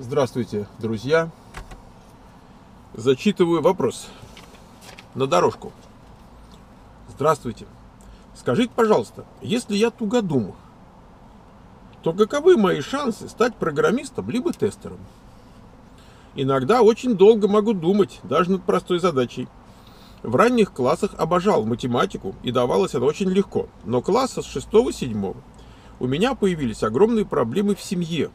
Здравствуйте, друзья! Зачитываю вопрос на дорожку. Здравствуйте! Скажите, пожалуйста, если я тугодум, то каковы мои шансы стать программистом либо тестером? Иногда очень долго могу думать, даже над простой задачей. В ранних классах обожал математику, и давалось это очень легко. Но класса с 6-7 у меня появились огромные проблемы в семье,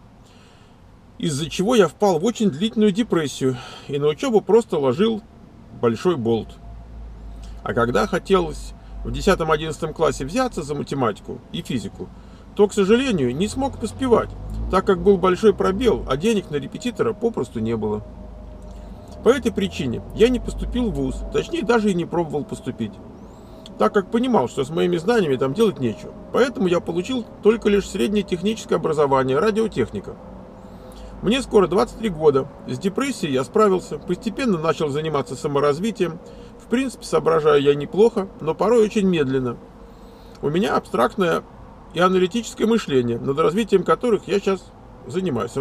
из-за чего я впал в очень длительную депрессию и на учебу просто ложил большой болт. А когда хотелось в 10-11 классе взяться за математику и физику, то, к сожалению, не смог поспевать, так как был большой пробел, а денег на репетитора попросту не было. По этой причине я не поступил в вуз, точнее даже и не пробовал поступить, так как понимал, что с моими знаниями там делать нечего. Поэтому я получил только лишь среднее техническое образование, радиотехника. Мне скоро 23 года, с депрессией я справился, постепенно начал заниматься саморазвитием, в принципе, соображаю я неплохо, но порой очень медленно. У меня абстрактное и аналитическое мышление, развитием которых я сейчас занимаюсь,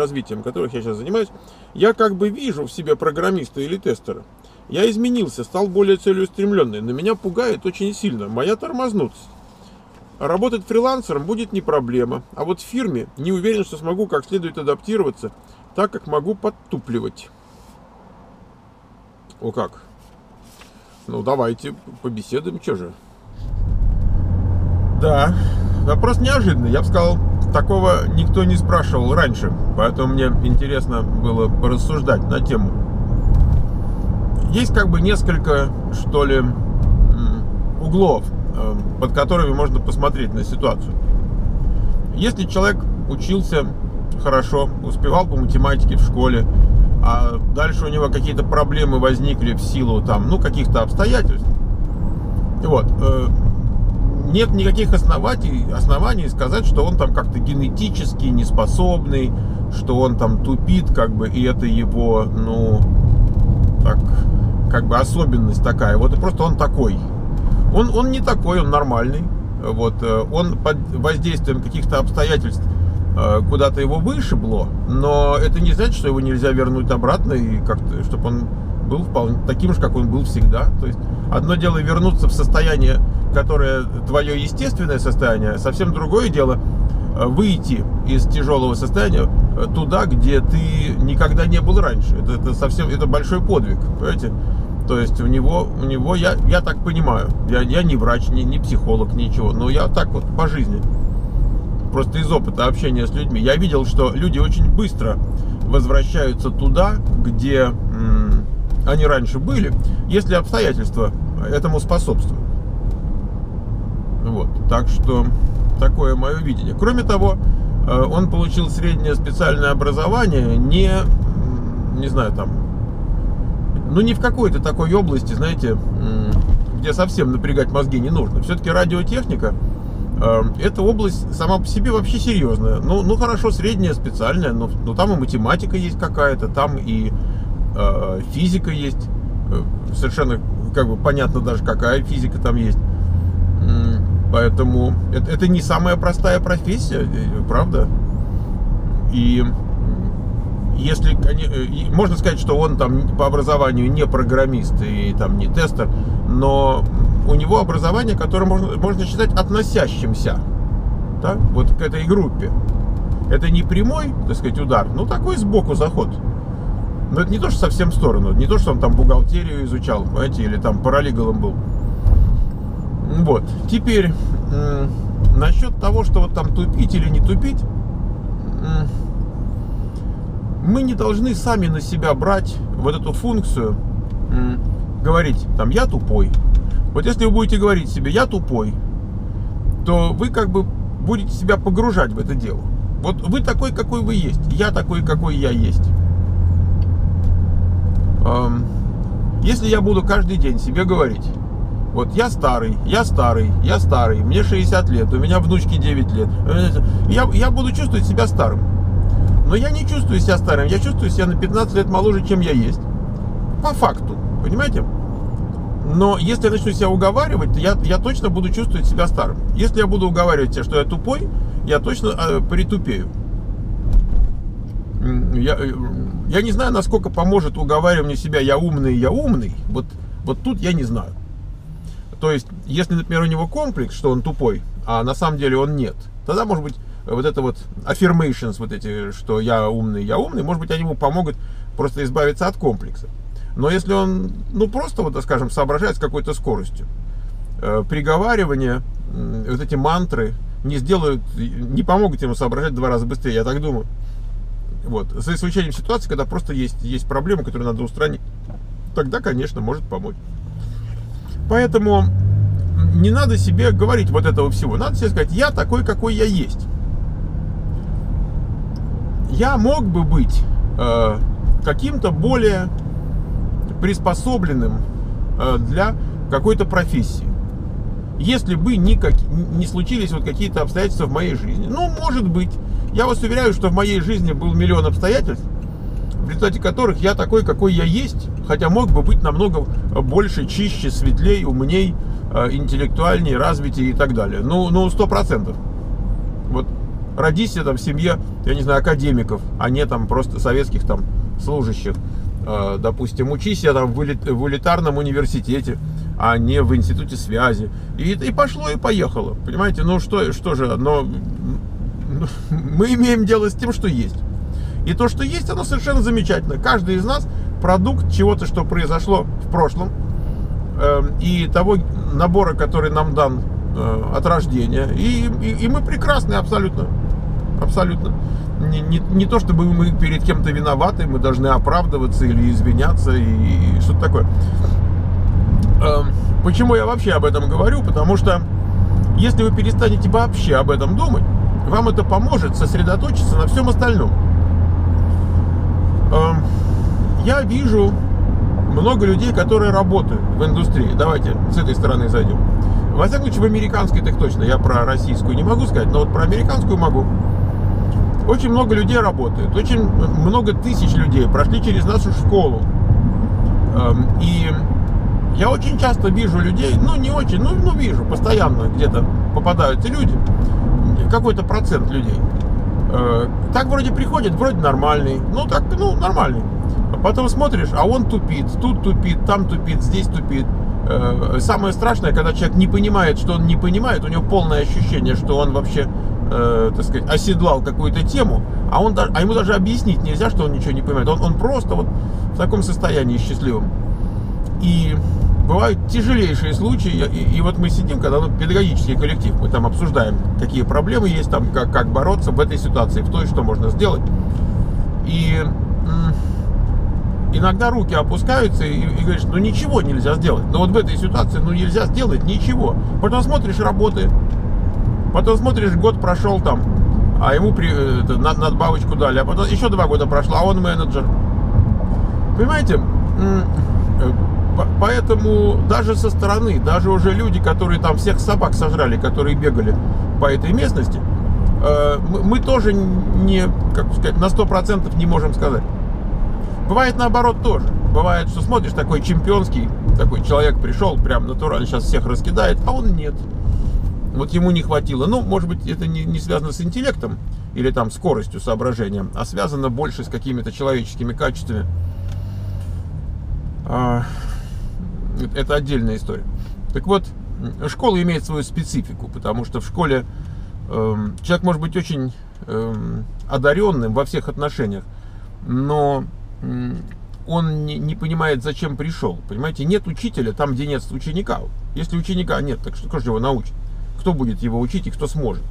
я как бы вижу в себе программиста или тестера. Я изменился, стал более целеустремленный, но меня пугает очень сильно моя тормознутость. Работать фрилансером будет не проблема, а вот в фирме не уверен, что смогу как следует адаптироваться, так как могу подтупливать. О как? Ну давайте побеседуем, че же. Да, вопрос неожиданный, я бы сказал, такого никто не спрашивал раньше, поэтому мне интересно было порассуждать на тему. Есть как бы несколько, что ли, углов, под которыми можно посмотреть на ситуацию. Если человек учился хорошо, успевал по математике в школе, а дальше у него какие-то проблемы возникли в силу там, ну, каких-то обстоятельств, вот, нет никаких оснований сказать, что он там как-то генетически неспособный, что он там тупит, как бы, и это его, ну, так, как бы особенность такая, вот, и просто он такой. Он не такой, он нормальный, вот, он под воздействием каких-то обстоятельств куда-то его вышибло, но это не значит, что его нельзя вернуть обратно и как-то, чтобы он был вполне таким же, как он был всегда. То есть одно дело вернуться в состояние, которое твое естественное состояние, совсем другое дело выйти из тяжелого состояния туда, где ты никогда не был раньше. Это большой подвиг, понимаете? То есть у него я так понимаю, я не врач, не психолог, ничего, но я так вот по жизни, просто из опыта общения с людьми, я видел, что люди очень быстро возвращаются туда, где они раньше были, если обстоятельства этому способствуют. Вот, так что такое мое видение. Кроме того, он получил среднее специальное образование, не знаю, там, ну, не в какой-то такой области, знаете, где совсем напрягать мозги не нужно. Все-таки радиотехника, эта область сама по себе вообще серьезная. Ну хорошо, средняя, специальная, но там и математика есть какая-то, там и физика есть. Совершенно, как бы, понятно даже, какая физика там есть. Поэтому это не самая простая профессия, правда? И... Если можно сказать, что он там по образованию не программист и там не тестер, но у него образование, которое можно считать относящимся, да, вот к этой группе. Это не прямой, так сказать, удар, но такой сбоку заход. Но это не то, что совсем в сторону, не то, что он там бухгалтерию изучал, понимаете, или там паралегалом был. Вот. Теперь насчет того, что вот там тупить или не тупить. Мы не должны сами на себя брать вот эту функцию, говорить, там, я тупой. Вот если вы будете говорить себе, я тупой, то вы как бы будете себя погружать в это дело. Вот вы такой, какой вы есть, я такой, какой я есть. Если я буду каждый день себе говорить, вот я старый, я старый, я старый, мне 60 лет, у меня внучке 9 лет, я буду чувствовать себя старым. Но я не чувствую себя старым, я чувствую себя на 15 лет моложе, чем я есть. По факту, понимаете? Но если я начну себя уговаривать, то я точно буду чувствовать себя старым. Если я буду уговаривать себя, что я тупой, я точно притупею. Я не знаю, насколько поможет уговаривание себя «я умный», вот тут я не знаю. То есть, если, например, у него комплекс, что он тупой, а на самом деле он нет, тогда, может быть, вот это вот affirmations, вот эти, что я умный, может быть, они ему помогут просто избавиться от комплекса. Но если он, ну, просто, вот, скажем, соображает с какой-то скоростью, приговаривание, вот эти мантры не помогут ему соображать 2 раза быстрее, я так думаю. Вот. За исключением ситуации, когда просто есть проблемы, которые надо устранить, тогда, конечно, может помочь. Поэтому не надо себе говорить вот этого всего. Надо себе сказать: я такой, какой я есть. Я мог бы быть каким-то более приспособленным для какой-то профессии, если бы не случились вот какие-то обстоятельства в моей жизни. Ну, может быть. Я вас уверяю, что в моей жизни был миллион обстоятельств, в результате которых я такой, какой я есть, хотя мог бы быть намного больше, чище, светлее, умней, интеллектуальнее, развитее и так далее. Ну, 100%. Вот родись я там в семье, я не знаю, академиков, а не там просто советских там служащих. Допустим, учись я там в элитарном университете, а не в институте связи. И пошло, и поехало. Понимаете, ну что же, но мы имеем дело с тем, что есть. И то, что есть, оно совершенно замечательно. Каждый из нас продукт чего-то, что произошло в прошлом, и того набора, который нам дан от рождения. И мы прекрасны абсолютно. Абсолютно. Не то, чтобы мы перед кем-то виноваты, мы должны оправдываться или извиняться, и что-то такое. Почему я вообще об этом говорю? Потому что если вы перестанете вообще об этом думать, вам это поможет сосредоточиться на всем остальном. Я вижу много людей, которые работают в индустрии. Давайте с этой стороны зайдем. Во всяком случае, в американской так точно. Я про российскую не могу сказать, но вот про американскую могу. Очень много людей работает. Очень много тысяч людей прошли через нашу школу. И я очень часто вижу людей, ну не очень, ну вижу, постоянно где-то попадаются люди, какой-то процент людей. Так вроде приходит, вроде нормальный, ну так, ну нормальный. Потом смотришь, а он тупит, тут тупит, там тупит, здесь тупит. Самое страшное, когда человек не понимает, что он не понимает, у него полное ощущение, что он вообще, так сказать, оседлал какую-то тему, а ему даже объяснить нельзя, что он ничего не понимает. Он просто вот в таком состоянии счастливом. И бывают тяжелейшие случаи, и вот мы сидим, когда педагогический коллектив, мы там обсуждаем, какие проблемы есть, там, как бороться в этой ситуации, в той, что можно сделать. И иногда руки опускаются и говоришь, ну ничего нельзя сделать. Но вот в этой ситуации, ну нельзя сделать ничего. Потом смотришь, работает. Потом смотришь, год прошел там, а ему надбавочку дали, а потом еще 2 года прошло, а он менеджер. Понимаете? Поэтому даже со стороны, даже уже люди, которые там всех собак сожрали, которые бегали по этой местности, мы тоже не, как сказать, на 100% не можем сказать. Бывает наоборот тоже. Бывает, что смотришь, такой чемпионский, такой человек пришел, прям натурально сейчас всех раскидает, а он нет. Вот ему не хватило. Ну, может быть, это не связано с интеллектом или там скоростью соображения, а связано больше с какими-то человеческими качествами. Это отдельная история. Так вот, школа имеет свою специфику, потому что в школе человек может быть очень одаренным во всех отношениях, но он не понимает, зачем пришел. Понимаете, нет учителя там, где нет ученика. Если ученика нет, так что кто же его научит? Кто будет его учить и кто сможет?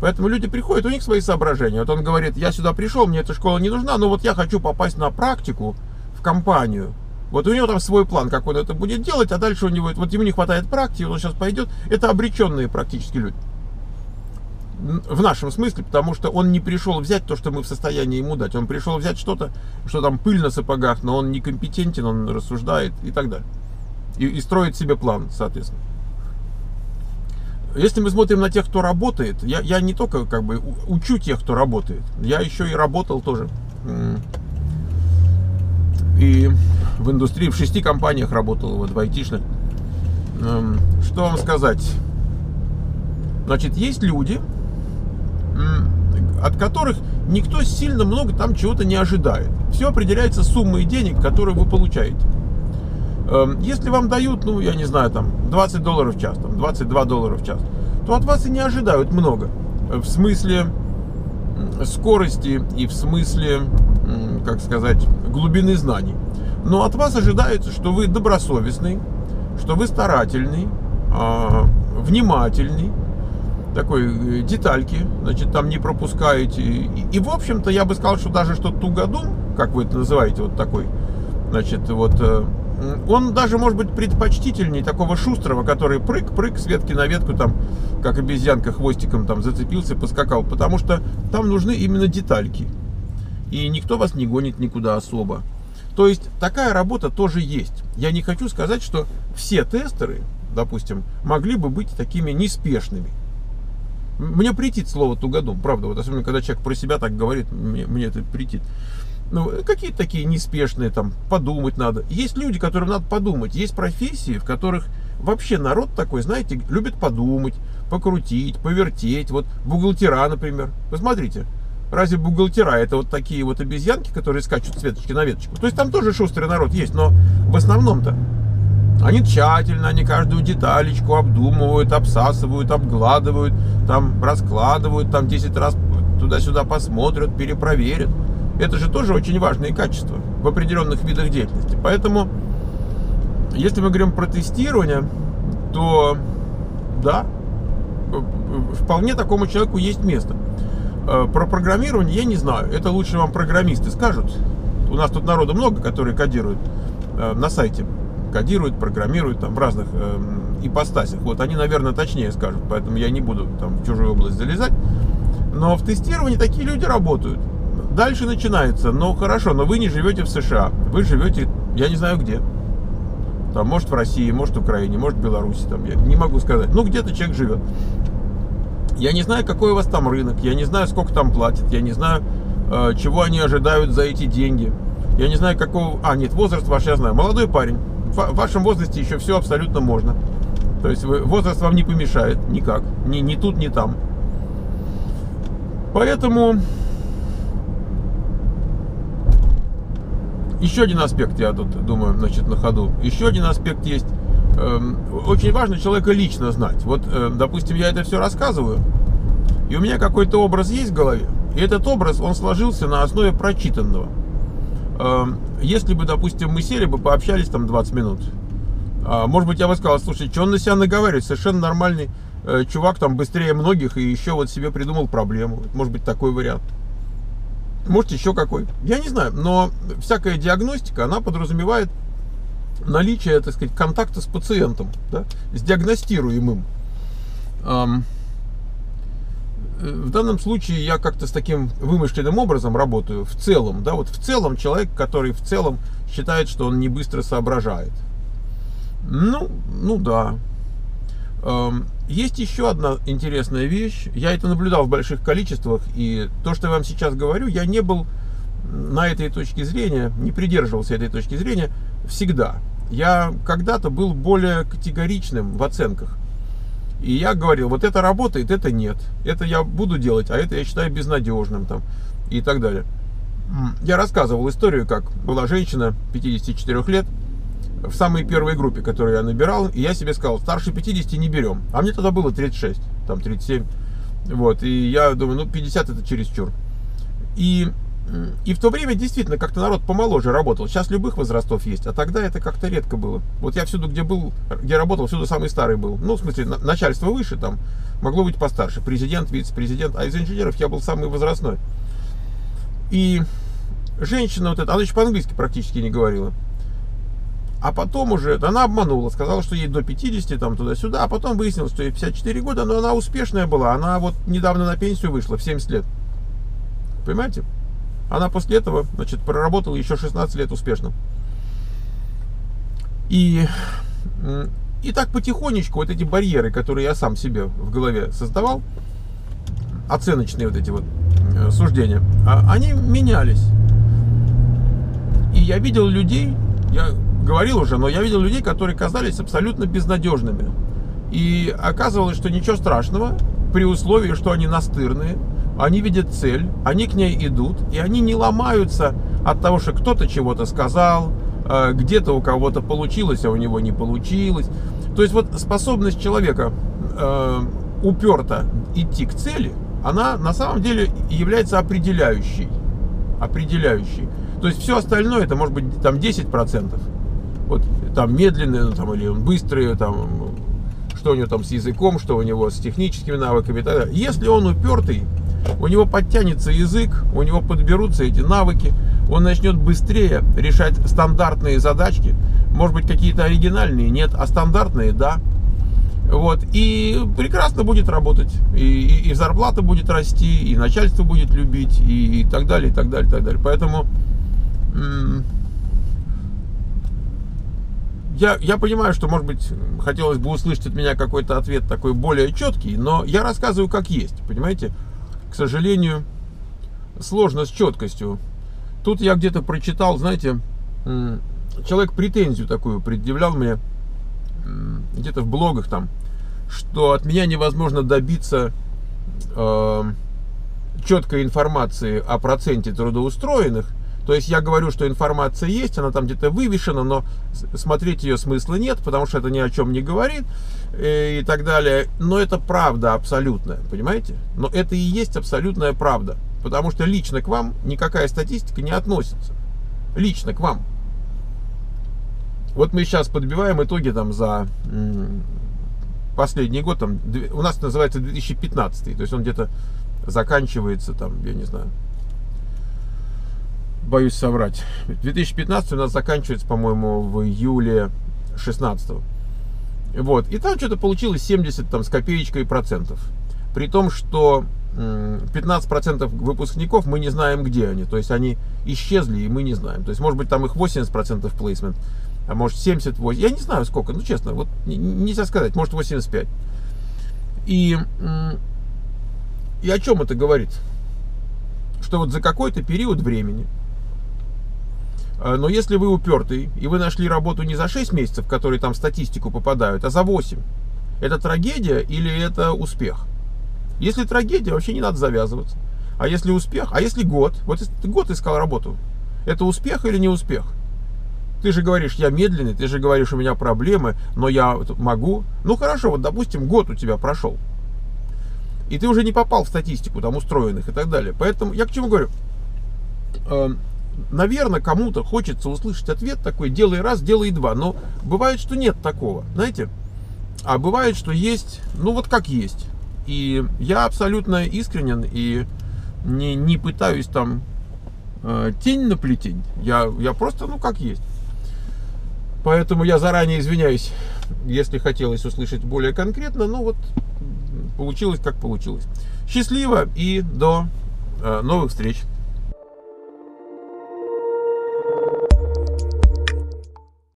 Поэтому люди приходят, у них свои соображения. Вот он говорит, я сюда пришел, мне эта школа не нужна, но вот я хочу попасть на практику в компанию. Вот у него там свой план, как он это будет делать, а дальше у него, вот ему не хватает практики, он сейчас пойдет. Это обреченные практически люди. В нашем смысле, потому что он не пришел взять то, что мы в состоянии ему дать. Он пришел взять что-то, что там пыль на сапогах, но он некомпетентен, он рассуждает и так далее. И строит себе план, соответственно. Если мы смотрим на тех, кто работает, я не только как бы учу тех, кто работает, я еще и работал тоже. И в индустрии, в 6 компаниях работал, вот в айтишных. Что вам сказать? Значит, есть люди, от которых никто сильно много там чего-то не ожидает. Все определяется суммой денег, которые вы получаете. Если вам дают, ну, я не знаю, там, $20 в час, там, $22 в час, то от вас и не ожидают много. В смысле скорости и в смысле, как сказать, глубины знаний. Но от вас ожидается, что вы добросовестный, что вы старательный, внимательный, такой детальки, значит, там не пропускаете. И в общем-то, я бы сказал, что даже что тугодум, как вы это называете, вот такой, значит, вот, он даже может быть предпочтительнее такого шустрого, который прыг-прыг с ветки на ветку, там, как обезьянка хвостиком там зацепился, поскакал, потому что там нужны именно детальки. И никто вас не гонит никуда особо. То есть такая работа тоже есть. Я не хочу сказать, что все тестеры, допустим, могли бы быть такими неспешными. Мне претит слово тугодум, правда, вот особенно когда человек про себя так говорит, мне это претит. Ну, какие-то такие неспешные, там, подумать надо. Есть люди, которым надо подумать. Есть профессии, в которых вообще народ такой, знаете, любит подумать, покрутить, повертеть. Вот бухгалтера, например. Посмотрите, разве бухгалтера это вот такие вот обезьянки, которые скачут с веточки на веточку? То есть там тоже шустрый народ есть, но в основном-то они тщательно, они каждую деталечку обдумывают, обсасывают, обгладывают, там раскладывают, там 10 раз туда-сюда посмотрят, перепроверят. Это же тоже очень важные качества в определенных видах деятельности. Поэтому, если мы говорим про тестирование, то да, вполне такому человеку есть место. Про программирование я не знаю. Это лучше вам программисты скажут. У нас тут народу много, которые кодируют на сайте. Кодируют, программируют там в разных ипостасях. Вот они, наверное, точнее скажут. Поэтому я не буду там в чужую область залезать. Но в тестировании такие люди работают. Дальше начинается, ну хорошо, но вы не живете в США, вы живете, я не знаю где, там, может в России, может в Украине, может в Беларуси, там, я не могу сказать, ну где-то человек живет. Я не знаю, какой у вас там рынок, я не знаю, сколько там платят, я не знаю, чего они ожидают за эти деньги, я не знаю, какого, нет, возраст ваш я знаю, молодой парень, в вашем возрасте еще все абсолютно можно, то есть возраст вам не помешает никак, ни тут, ни там, поэтому... Еще один аспект, я тут думаю, значит, на ходу. Еще один аспект есть. Очень важно человека лично знать. Вот, допустим, я это все рассказываю, и у меня какой-то образ есть в голове. И этот образ, он сложился на основе прочитанного. Если бы, допустим, мы сели бы, пообщались там 20 минут. Может быть, я бы сказал, слушай, что он на себя наговаривает? Совершенно нормальный чувак, там, быстрее многих, и еще вот себе придумал проблему. Может быть, такой вариант. Может, еще какой. Я не знаю, но всякая диагностика, она подразумевает наличие, так сказать, контакта с пациентом, да, с диагностируемым. В данном случае я как-то с таким вымышленным образом работаю в целом. Да, вот в целом человек, который в целом считает, что он не быстро соображает. Ну да. Есть еще одна интересная вещь. Я это наблюдал в больших количествах. И то, что я вам сейчас говорю, я не был на этой точке зрения, не придерживался этой точки зрения всегда. Я когда-то был более категоричным в оценках. И я говорил, вот это работает, это нет. Это я буду делать, а это я считаю безнадежным там, и так далее. Я рассказывал историю, как была женщина 54 лет. В самой первой группе, которую я набирал, и я себе сказал, старше 50 не берем. А мне тогда было 36, там 37. Вот, и я думаю, ну 50 это чересчур. И в то время действительно как-то народ помоложе работал. Сейчас любых возрастов есть, а тогда это как-то редко было. Вот я всюду, где был, где работал, всюду самый старый был. Ну, в смысле, начальство выше там, могло быть постарше. Президент, вице-президент, а из инженеров я был самый возрастной. И женщина вот эта, она еще по-английски практически не говорила. А потом уже, она обманула, сказала, что ей до 50, там, туда-сюда, а потом выяснилось, что ей 54 года, но она успешная была, она вот недавно на пенсию вышла, в 70 лет. Понимаете? Она после этого, значит, проработала еще 16 лет успешно. И так потихонечку вот эти барьеры, которые я сам себе в голове создавал, оценочные вот эти вот суждения, они менялись. И я видел людей, я... говорил уже, но я видел людей, которые казались абсолютно безнадежными. И оказывалось, что ничего страшного, при условии, что они настырные, они видят цель, они к ней идут, и они не ломаются от того, что кто-то чего-то сказал, где-то у кого-то получилось, а у него не получилось. То есть вот способность человека уперто идти к цели, она на самом деле является определяющей. То есть все остальное, это может быть там 10%. Вот там медленные, там, или быстрые, там, что у него там с языком, что у него с техническими навыками и так далее. Если он упертый, у него подтянется язык, у него подберутся эти навыки, он начнет быстрее решать стандартные задачки, может быть, какие-то оригинальные нет, а стандартные да. Вот, и прекрасно будет работать, и зарплата будет расти, и начальство будет любить, и так далее, и так далее, и так далее. Поэтому я понимаю, что, может быть, хотелось бы услышать от меня какой-то ответ такой более четкий, но я рассказываю как есть, понимаете? К сожалению, сложно с четкостью. Тут я где-то прочитал, знаете, человек претензию такую предъявлял мне, где-то в блогах там, что от меня невозможно добиться четкой информации о проценте трудоустроенных. То есть я говорю, что информация есть, она там где-то вывешена, но смотреть ее смысла нет, потому что это ни о чем не говорит и так далее. Но это правда абсолютная, понимаете? Но это и есть абсолютная правда, потому что лично к вам никакая статистика не относится. Лично к вам. Вот мы сейчас подбиваем итоги там за последний год, там, у нас называется 2015, то есть он где-то заканчивается, там, я не знаю, боюсь соврать. 2015 у нас заканчивается, по-моему, в июле 2016. Вот, и там что-то получилось 70 там, с копеечкой процентов, при том, что 15% выпускников мы не знаем, где они, то есть они исчезли, и мы не знаем, то есть, может быть, там их 80% плейсмент, а может 78, я не знаю сколько, ну честно, вот нельзя сказать, может 85. И о чем это говорит? Что вот за какой-то период времени, но если вы упертый, и вы нашли работу не за 6 месяцев, которые там в статистику попадают, а за 8, это трагедия или это успех? Если трагедия, вообще не надо завязываться. А если успех, а если год, вот если ты год искал работу, это успех или не успех? Ты же говоришь, я медленный, ты же говоришь, у меня проблемы, но я могу. Ну хорошо, вот допустим, год у тебя прошел, и ты уже не попал в статистику там устроенных и так далее. Поэтому я к чему говорю? Наверное, кому-то хочется услышать ответ такой, делай раз, делай два. Но бывает, что нет такого, знаете? А бывает, что есть, ну вот как есть. И я абсолютно искренен и не пытаюсь там тень на плетень. Я просто, ну как есть. Поэтому я заранее извиняюсь, если хотелось услышать более конкретно, но вот получилось, как получилось. Счастливо и до новых встреч!